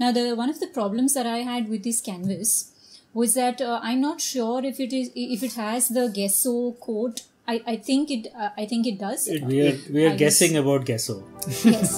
Now, one of the problems that I had with this canvas was that I'm not sure if it has the gesso code. I think it does. We are guessing about gesso. Yes.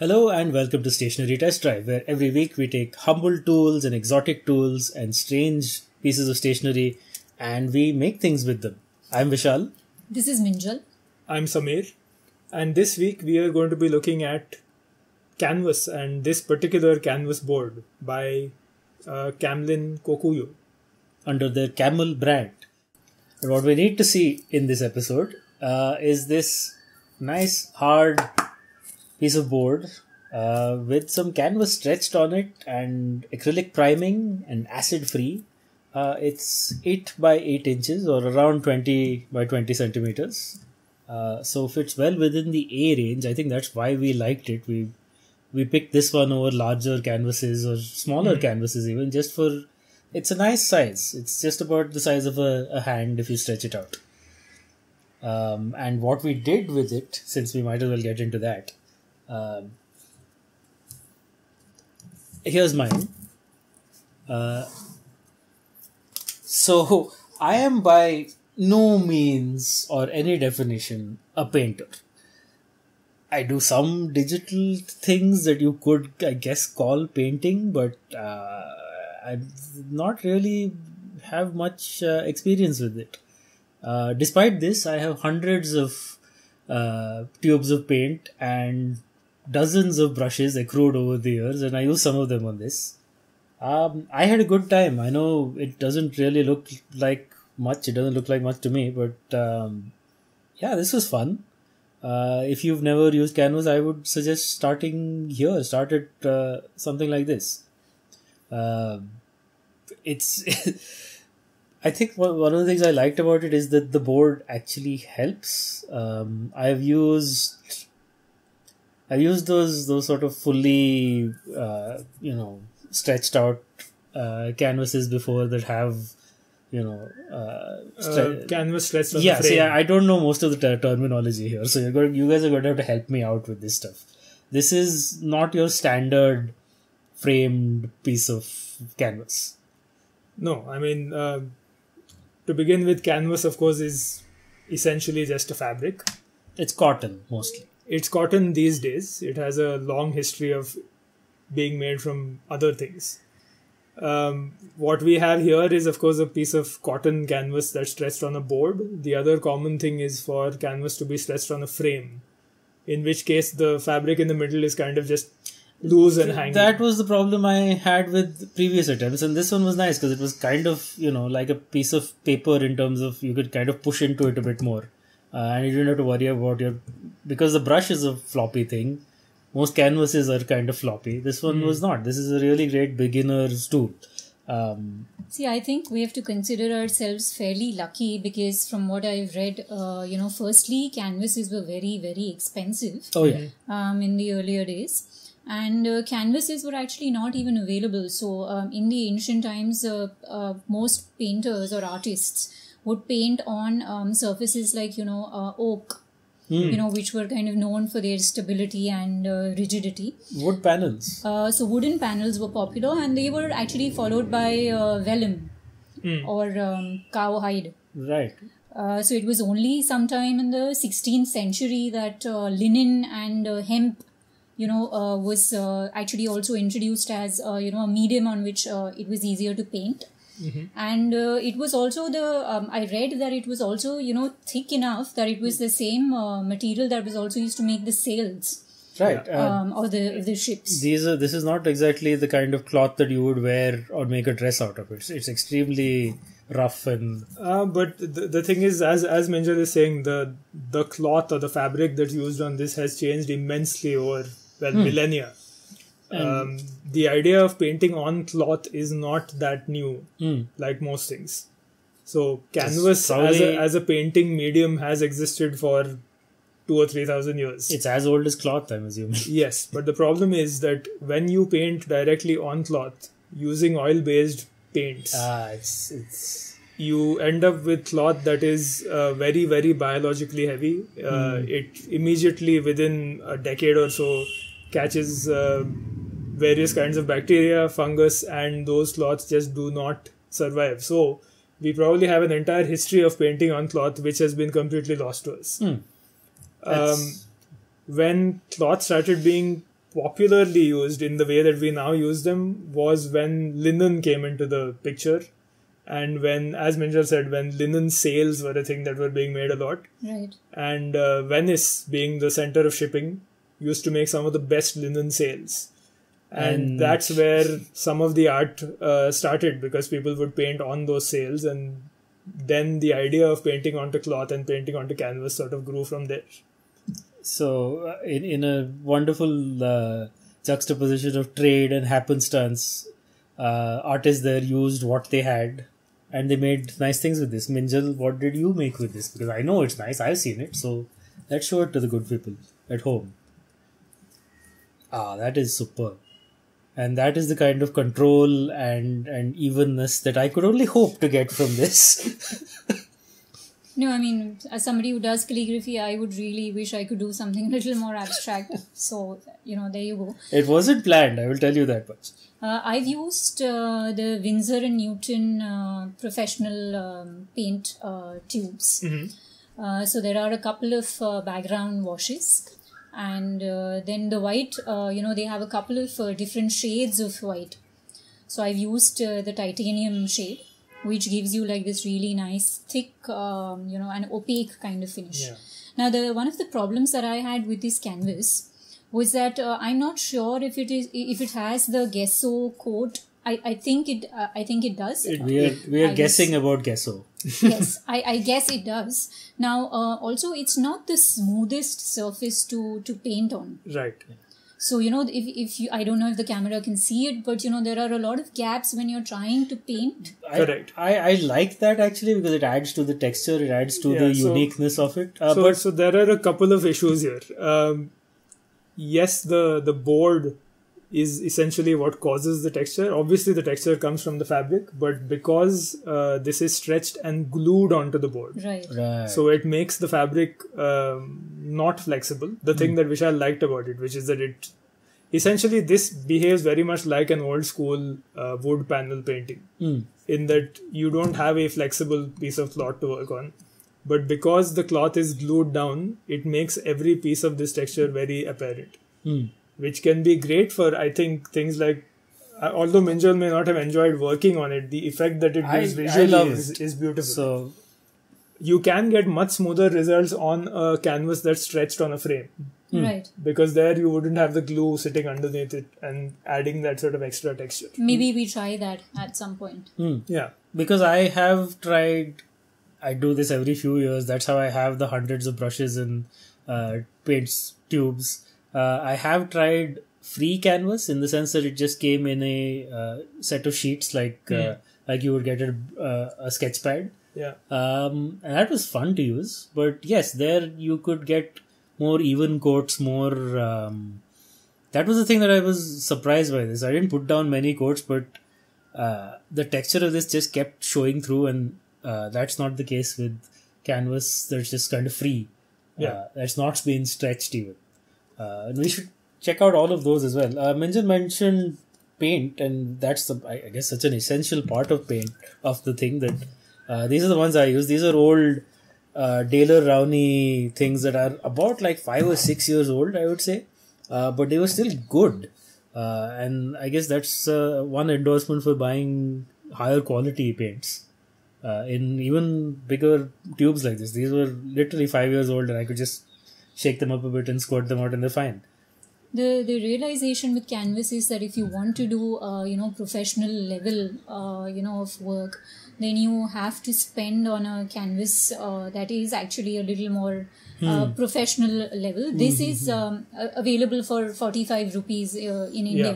Hello and welcome to Stationery Test Drive, where every week we take humble tools and exotic tools and strange pieces of stationery and we make things with them. I'm Vishal. This is Minjal. I'm Samir. And this week we are going to be looking at canvas, and this particular canvas board by Camlin Kokuyo under their Camel brand. And what we need to see in this episode is this nice hard piece of board with some canvas stretched on it and acrylic priming and acid free. It's 8 by 8 inches or around 20 by 20 centimeters. So fits well within the A range. I think that's why we liked it. We picked this one over larger canvases or smaller canvases even, just for, it's a nice size. It's just about the size of a hand if you stretch it out. And what we did with it, since we might as well get into that. Here's mine. So I am by no means or any definition a painter. I do some digital things that you could, I guess, call painting, but I not really have much experience with it. Despite this, I have hundreds of tubes of paint and dozens of brushes accrued over the years, and I use some of them on this. I had a good time. I know it doesn't really look like much, it doesn't look like much to me, but yeah, this was fun. If you've never used canvas, I would suggest starting here. Start at something like this. I think one of the things I liked about it is that the board actually helps. I've used those sort of fully stretched out canvases before that have canvas stretched on the frame. See, I don't know most of the terminology here, so you guys are going to have to help me out with this stuff. This is not your standard framed piece of canvas. No, I mean, to begin with, canvas, of course, is essentially just a fabric. It's cotton, mostly. It's cotton these days. It has a long history of being made from other things. What we have here is, of course, a piece of cotton canvas that's stretched on a board. The other common thing is for canvas to be stretched on a frame, in which case the fabric in the middle is kind of just loose and hanging. That was the problem I had with previous attempts, and this one was nice because it was kind of, like a piece of paper in terms of you could kind of push into it a bit more. And you didn't have to worry about because the brush is a floppy thing. Most canvases are kind of floppy. This one was not. This is a really great beginner's tool. See, I think we have to consider ourselves fairly lucky because from what I've read, firstly, canvases were very, very expensive. Oh, yeah. In the earlier days. And canvases were actually not even available. So in the ancient times, most painters or artists would paint on surfaces like, oak. Which were kind of known for their stability and rigidity. Wood panels. So wooden panels were popular, and they were actually followed by vellum or cowhide. Right. So it was only sometime in the 16th century that linen and hemp, was actually also introduced as, a medium on which it was easier to paint. Mm-hmm. And it was also I read that it was also, thick enough that it was the same material that was also used to make the sails. Right. Or the ships. This is not exactly the kind of cloth that you would wear or make a dress out of. It's extremely rough and... but the thing is, as Minjal is saying, the cloth or the fabric that's used on this has changed immensely over, millennia. The idea of painting on cloth is not that new, like most things. So canvas as a painting medium has existed for 2,000 or 3,000 years. It's as old as cloth, I'm assuming. Yes, but the problem is that when you paint directly on cloth using oil-based paints. You end up with cloth that is very, very biologically heavy. It immediately, within a decade or so, catches various kinds of bacteria, fungus, and those cloths just do not survive. So we probably have an entire history of painting on cloth which has been completely lost to us. When cloth started being popularly used in the way that we now use them was when linen came into the picture. And when, as Minjal said, when linen sails were a thing that were being made a lot. Right. And Venice, being the center of shipping, used to make some of the best linen sails. And that's where some of the art started, because people would paint on those sails. And then the idea of painting onto cloth and painting onto canvas sort of grew from there. So in a wonderful juxtaposition of trade and happenstance, artists there used what they had and they made nice things with this. Minjal, what did you make with this? Because I know it's nice, I've seen it, so let's show it to the good people at home. Ah, that is superb. And that is the kind of control and evenness that I could only hope to get from this. No, I mean, as somebody who does calligraphy, I would really wish I could do something a little more abstract. So, you know, there you go. It wasn't planned, I will tell you that much. I've used the Winsor and Newton professional paint tubes. Mm-hmm. So there are a couple of background washes. And then the white, you know, they have a couple of different shades of white. So I've used the titanium shade, which gives you like this really nice, thick, you know, an opaque kind of finish. Yeah. Now, one of the problems that I had with this canvas was that I'm not sure if it has the gesso coat. I think it does. We are guessing about gesso. Yes, I guess it does. Now, also, it's not the smoothest surface to paint on. Right. So, you know, if you, I don't know if the camera can see it, but, you know, there are a lot of gaps when you're trying to paint. Correct. I like that, actually, because it adds to the texture, it adds to the uniqueness of it. So there are a couple of issues here. Yes, the board is essentially what causes the texture. Obviously, the texture comes from the fabric, but because this is stretched and glued onto the board. Right. So it makes the fabric not flexible. The thing that Vishal liked about it, which is that it essentially this behaves very much like an old school wood panel painting, in that you don't have a flexible piece of cloth to work on. But because the cloth is glued down, it makes every piece of this texture very apparent, which can be great for, I think, things like, although Minjal may not have enjoyed working on it, the effect that it gives visually is beautiful. So you can get much smoother results on a canvas that's stretched on a frame. Right. Because there you wouldn't have the glue sitting underneath it and adding that sort of extra texture. Maybe we try that at some point. Yeah. Because I have tried, I do this every few years. That's how I have the hundreds of brushes and paints tubes. I have tried free canvas in the sense that it just came in a set of sheets like you would get a sketch pad. Yeah. And that was fun to use. But yes, there you could get more even coats, more... that was the thing that I was surprised by this. I didn't put down many coats, but the texture of this just kept showing through, and that's not the case with canvas that's just kind of free. Yeah. That's not been stretched even. We should check out all of those as well. Minjal mentioned paint, and that's I guess such an essential part of paint, of the thing that these are the ones I use. These are old Daler Rowney things that are about like 5 or 6 years old, I would say, but they were still good. And I guess that's one endorsement for buying higher quality paints. In even bigger tubes like this. These were literally 5 years old, and I could just shake them up a bit and squirt them out, and they're fine. The realization with canvas is that if you want to do you know, professional level you know, of work, then you have to spend on a canvas that is actually a little more professional level. This is available for 45 rupees in India.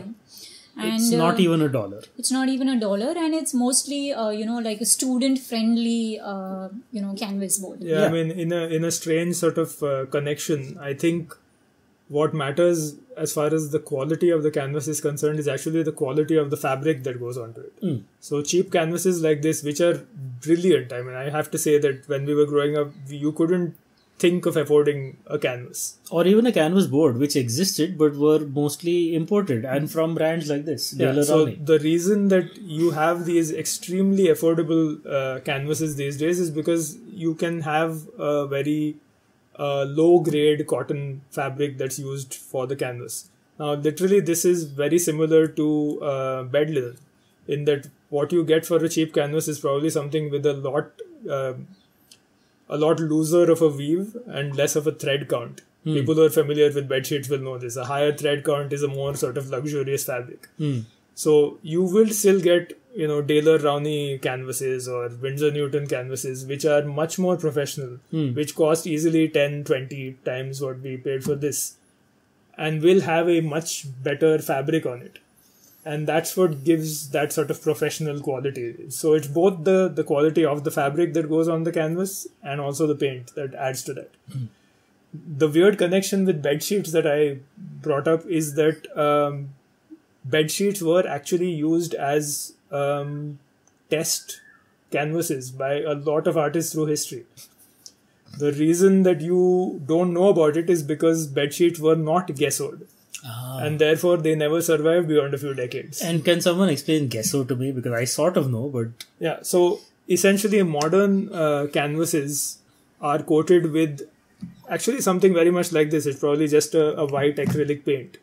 Yeah. And it's not even $1. It's not even $1, and it's mostly, you know, like a student-friendly, you know, canvas board. Yeah, I mean, in a strange sort of connection, I think what matters as far as the quality of the canvas is concerned is actually the quality of the fabric that goes onto it. Mm. So cheap canvases like this, which are brilliant. I mean, I have to say that when we were growing up, you couldn't think of affording a canvas. Or even a canvas board, which existed but were mostly imported and from brands like this. Yeah, so the reason that you have these extremely affordable canvases these days is because you can have a very low-grade cotton fabric that's used for the canvas. Now, literally, this is very similar to bed linen, in that what you get for a cheap canvas is probably something with a lot looser of a weave and less of a thread count. Hmm. People who are familiar with bedsheets will know this. A higher thread count is a more sort of luxurious fabric. Hmm. So you will still get, you know, Daler Rowney canvases or Winsor Newton canvases, which are much more professional, which cost easily 10-20 times what we paid for this, and will have a much better fabric on it. And that's what gives that sort of professional quality. So it's both the quality of the fabric that goes on the canvas and also the paint that adds to that. Mm. The weird connection with bedsheets that I brought up is that bedsheets were actually used as test canvases by a lot of artists through history. The reason that you don't know about it is because bedsheets were not gessoed. Ah. And therefore, they never survived beyond a few decades. And can someone explain gesso to me? Because I sort of know, but... Yeah, so essentially modern canvases are coated with actually something very much like this. It's probably just a white acrylic paint,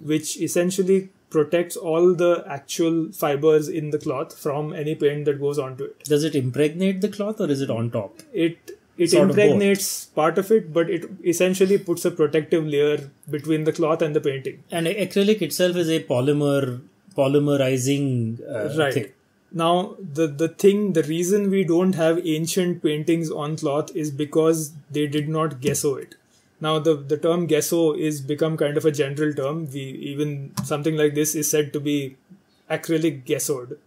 which essentially protects all the actual fibers in the cloth from any paint that goes onto it. Does it impregnate the cloth or is it on top? It impregnates part of it, but it essentially puts a protective layer between the cloth and the painting. And acrylic itself is a polymerizing right. thing. Now, the reason we don't have ancient paintings on cloth is because they did not gesso it. Now, the term gesso is become kind of a general term. Even something like this is said to be acrylic gessoed.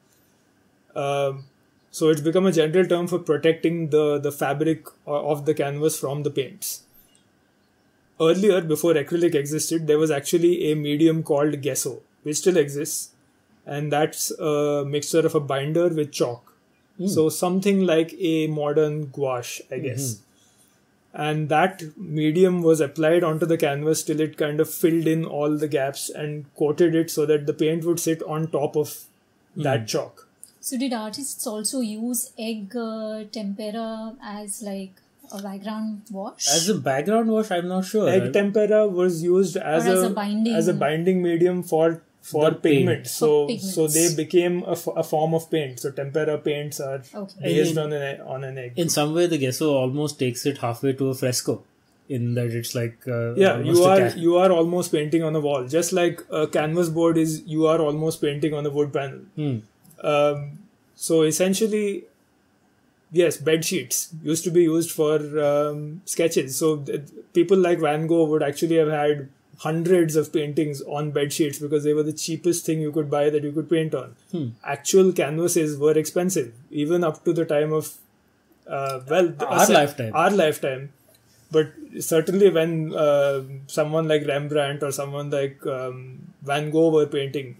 So it's become a general term for protecting the fabric of the canvas from the paints. Earlier, before acrylic existed, there was actually a medium called gesso, which still exists. And that's a mixture of a binder with chalk. Mm. So something like a modern gouache, I guess. And that medium was applied onto the canvas till it kind of filled in all the gaps and coated it so that the paint would sit on top of that chalk. So did artists also use egg tempera as like a background wash? As a background wash, I'm not sure. Egg tempera was used as a binding medium for pigment. So they became a form of paint. So tempera paints are based on an egg. In some way, the gesso almost takes it halfway to a fresco. In that it's like you are almost painting on a wall, just like a canvas board is. You are almost painting on a wood panel. Hmm. So essentially, yes, bed sheets used to be used for sketches. So people like Van Gogh would actually have had hundreds of paintings on bed sheets because they were the cheapest thing you could buy that you could paint on. Hmm. Actual canvases were expensive, even up to the time of, our lifetime. But certainly when someone like Rembrandt or someone like Van Gogh were painting,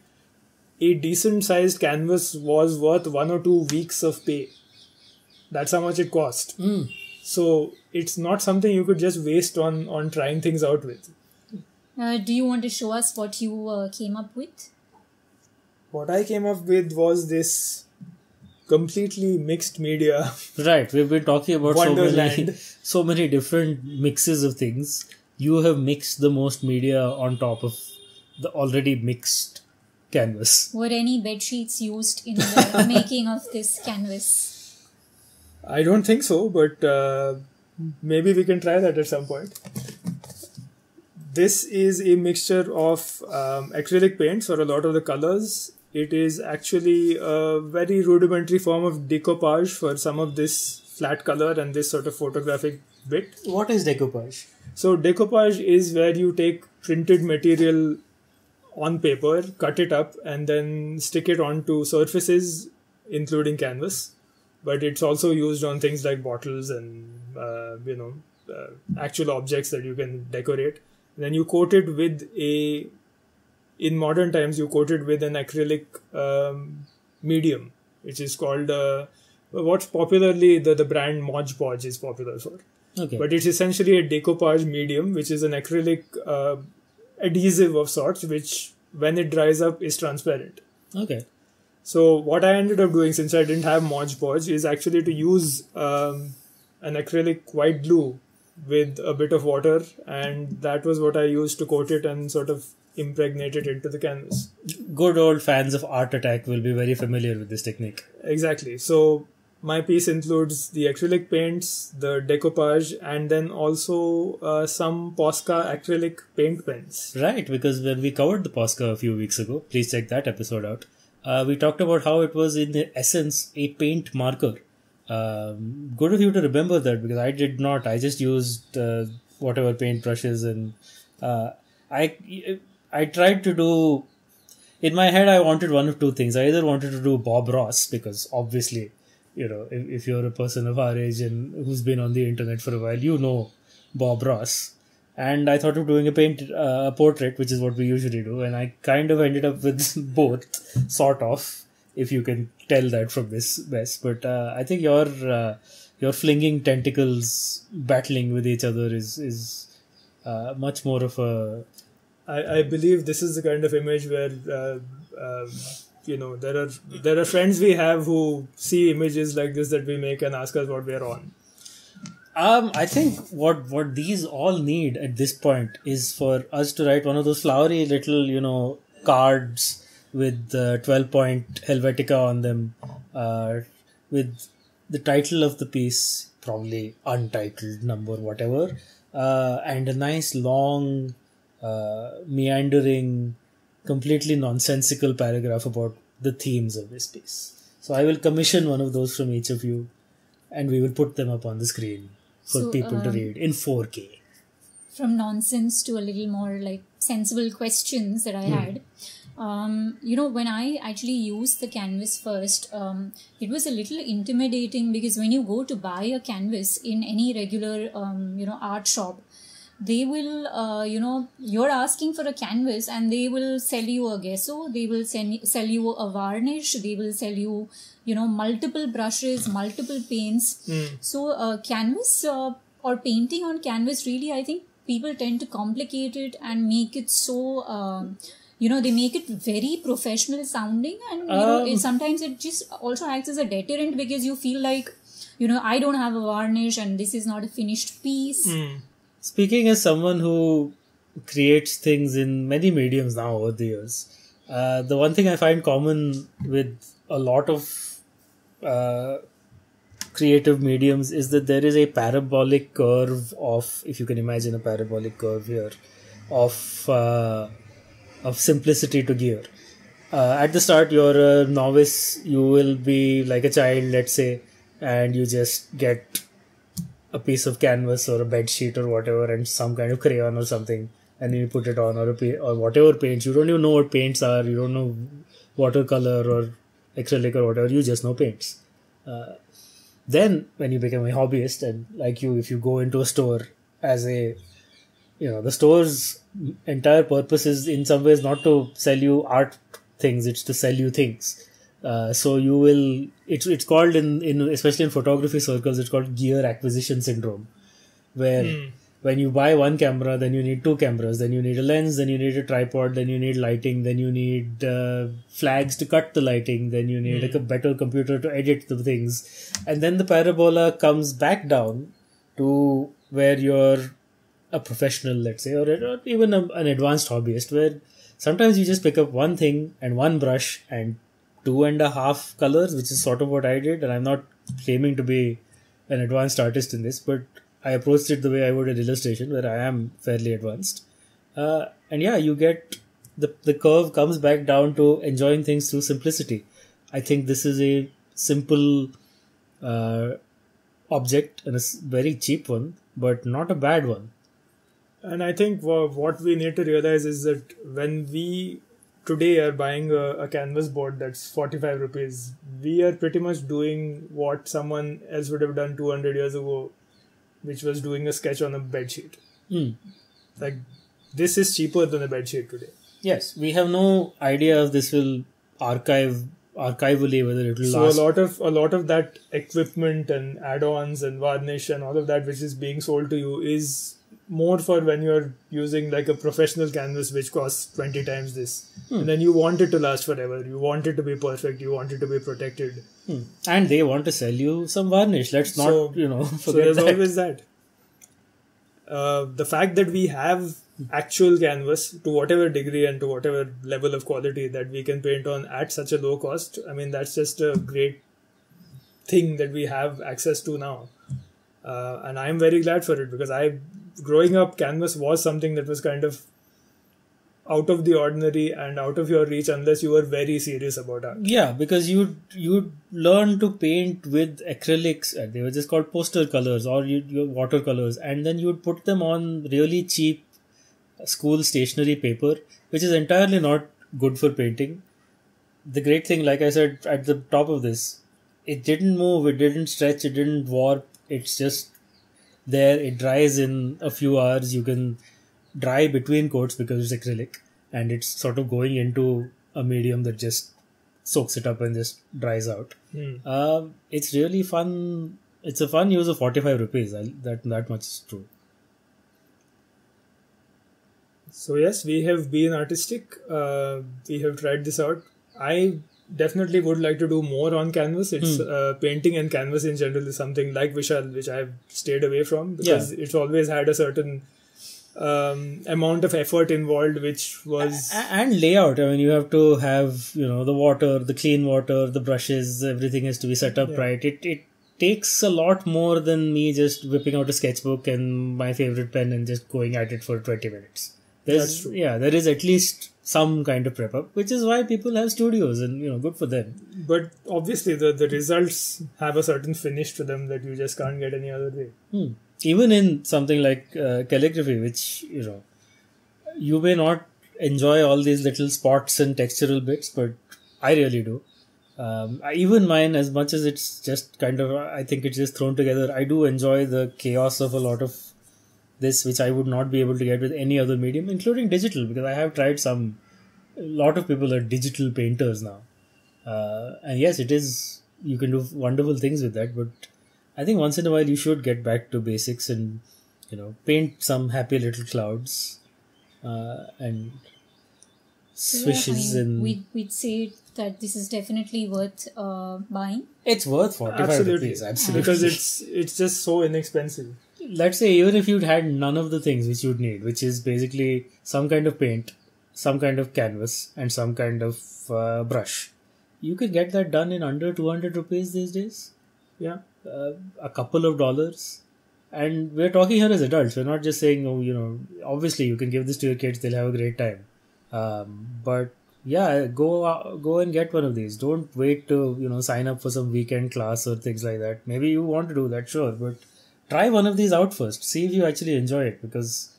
a decent-sized canvas was worth 1 or 2 weeks of pay. That's how much it cost. Mm. So it's not something you could just waste on trying things out with. Do you want to show us what you came up with? What I came up with was this completely mixed media. Right, we've been talking about so many different mixes of things. You have mixed the most media on top of the already mixed canvas. Were any bedsheets used in the making of this canvas? I don't think so, but maybe we can try that at some point. This is a mixture of acrylic paints for a lot of the colors. It is actually a very rudimentary form of decoupage for some of this flat color and this sort of photographic bit. What is decoupage? So decoupage is where you take printed material on paper, cut it up, and then stick it onto surfaces, including canvas. But it's also used on things like bottles and actual objects that you can decorate. Then you coat it with a, in modern times, you coat it with an acrylic medium, which is called, what's popularly the brand Mod Podge is popular for. Okay. But it's essentially a decoupage medium, which is an acrylic adhesive of sorts, which when it dries up is transparent. Okay. So what I ended up doing, since I didn't have Mod Podge, is actually to use an acrylic white glue with a bit of water, and that was what I used to coat it and sort of impregnate it into the canvas. Good old fans of Art Attack will be very familiar with this technique. Exactly. So my piece includes the acrylic paints, the decoupage, and then also some Posca acrylic paint pens. Right, because when we covered the Posca a few weeks ago, please check that episode out, we talked about how it was in the essence a paint marker. Good of you to remember that, because I did not. I just used whatever paint brushes, and I tried to do, in my head I wanted one of two things. I either wanted to do Bob Ross, because obviously, you know, if you're a person of our age and who's been on the internet for a while, you know Bob Ross. And I thought of doing a portrait, which is what we usually do, and I kind of ended up with both, sort of, if you can tell that from this mess. But I think your flinging tentacles battling with each other is much more of a... I believe this is the kind of image where, you know, there are friends we have who see images like this that we make and ask us what we are on. I think what these all need at this point is for us to write one of those flowery little, you know, cards with the 12-point Helvetica on them, with the title of the piece, probably untitled number, whatever, and a nice long, meandering, completely nonsensical paragraph about the themes of this piece. So I will commission one of those from each of you, and we will put them up on the screen for people to read in 4K. From nonsense to a little more like sensible questions that I had. You know, when I actually used the canvas first, it was a little intimidating, because when you go to buy a canvas in any regular, you know, art shop, they will, you know, you're asking for a canvas and they will sell you a gesso, they will sell you a varnish, they will sell you, you know, multiple brushes, multiple paints. So canvas or painting on canvas, really, I think people tend to complicate it and make it so... you know, they make it very professional sounding, and you know, sometimes it just also acts as a deterrent, because you feel like, you know, I don't have a varnish and this is not a finished piece. Speaking as someone who creates things in many mediums now over the years, the one thing I find common with a lot of creative mediums is that there is a parabolic curve of, if you can imagine a parabolic curve here, of simplicity to gear. At the start, you're a novice, you will be like a child, let's say, and you just get a piece of canvas or a bed sheet or whatever and some kind of crayon or something, and you put it on, or whatever paints. You don't even know what paints are, you don't know watercolor or acrylic or whatever, you just know paints. Then, when you become a hobbyist, and like you, if you go into a store as a... You know, the store's entire purpose is in some ways not to sell you art things, it's to sell you things. So you will, it's called in especially in photography circles, it's called gear acquisition syndrome, where when you buy one camera, then you need two cameras, then you need a lens, then you need a tripod, then you need lighting, then you need flags to cut the lighting, then you need a better computer to edit the things. And then the parabola comes back down to where you're a professional, let's say, or even an advanced hobbyist, where sometimes you just pick up one thing and one brush and 2.5 colors, which is sort of what I did. And I'm not claiming to be an advanced artist in this, but I approached it the way I would an illustration, where I am fairly advanced. And yeah, you get the curve comes back down to enjoying things through simplicity. I think this is a simple object, and a very cheap one, but not a bad one. And I think what we need to realize is that when we today are buying a canvas board that's 45 rupees, we are pretty much doing what someone else would have done 200 years ago, which was doing a sketch on a bedsheet. Like this is cheaper than a bedsheet today. Yes, we have no idea if this will archivally whether it will last. So a lot of that equipment and add-ons and varnish and all of that which is being sold to you is more for when you're using like a professional canvas which costs 20 times this. And then you want it to last forever. You want it to be perfect. You want it to be protected. And they want to sell you some varnish. Let's not, forget that. So there's always that. The fact that we have actual canvas to whatever degree and to whatever level of quality that we can paint on at such a low cost, I mean, that's just a great thing that we have access to now. And I'm very glad for it because growing up, canvas was something that was kind of out of the ordinary and out of your reach unless you were very serious about art. Yeah, because you'd learn to paint with acrylics. They were just called poster colors or your watercolors. And then you'd put them on really cheap school stationery paper, which is entirely not good for painting. The great thing, like I said at the top of this, it didn't move, it didn't stretch, it didn't warp. It's just there. It dries in a few hours. You can dry between coats because it's acrylic and it's sort of going into a medium that just soaks it up and just dries out. It's really fun. It's a fun use of 45 rupees. That much is true. So yes, we have been artistic. We have tried this out. I definitely would like to do more on canvas. It's painting and canvas in general is something like Vishal, which I've stayed away from because it's always had a certain amount of effort involved, which was and layout. I mean, you have to have the water, the clean water, the brushes, everything has to be set up right. It takes a lot more than me just whipping out a sketchbook and my favorite pen and just going at it for 20 minutes. That's true. Yeah, there is at least some kind of prep up, which is why people have studios and, good for them. But obviously the results have a certain finish to them that you just can't get any other way. Even in something like calligraphy, which, you may not enjoy all these little spots and textural bits, but I really do. Even mine, as much as it's just kind of, I think it's just thrown together, I do enjoy the chaos of a lot of this, which I would not be able to get with any other medium, including digital, because I have tried a lot of people are digital painters now. And yes, it is, you can do wonderful things with that, but I think once in a while you should get back to basics and, paint some happy little clouds and swishes. Yeah, we'd say that this is definitely worth buying. It's worth 45 rupees, absolutely. Because it's just so inexpensive. Let's say even if you'd had none of the things which you'd need, which is basically some kind of paint, some kind of canvas and some kind of brush, you could get that done in under 200 rupees these days. Yeah. A couple of dollars. And we're talking here as adults. We're not just saying, obviously you can give this to your kids. They'll have a great time. But yeah, go and get one of these. Don't wait to, sign up for some weekend class or things like that. Maybe you want to do that. Sure. But try one of these out first. See if you actually enjoy it because,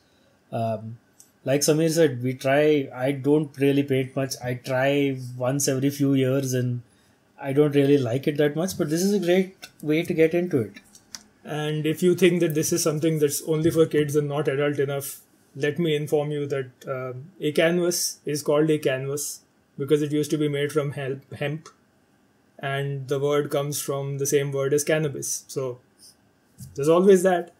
like Samir said, I don't really paint much. I try once every few years and I don't really like it that much, but this is a great way to get into it. And if you think that this is something that's only for kids and not adult enough, let me inform you that a canvas is called a canvas because it used to be made from hemp and the word comes from the same word as cannabis. So there's always that.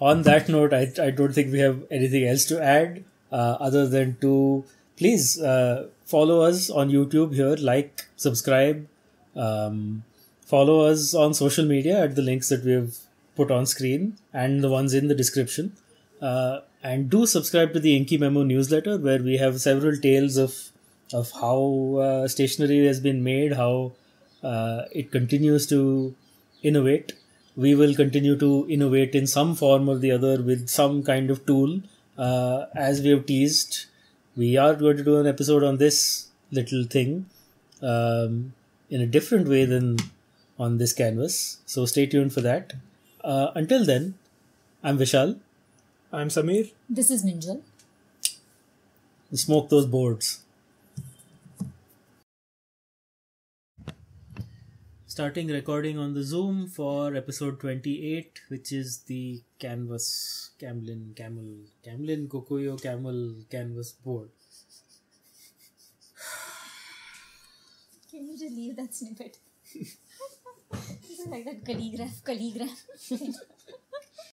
On that note, I don't think we have anything else to add other than to please follow us on YouTube here, like, subscribe, follow us on social media at the links that we have put on screen and the ones in the description. And do subscribe to the Inky Memo newsletter where we have several tales of how stationery has been made, how it continues to innovate. We will continue to innovate in some form or the other with some kind of tool. As we have teased, we are going to do an episode on this little thing in a different way than on this canvas. So stay tuned for that. Until then, I'm Vishal. I'm Samir. This is Minjal. Smoke those boards. Starting recording on the Zoom for episode 28, which is the canvas, Camlin, Camel, Camlin, Kokuyo, Camel, canvas board. Can you relieve that snippet? Like that calligraph.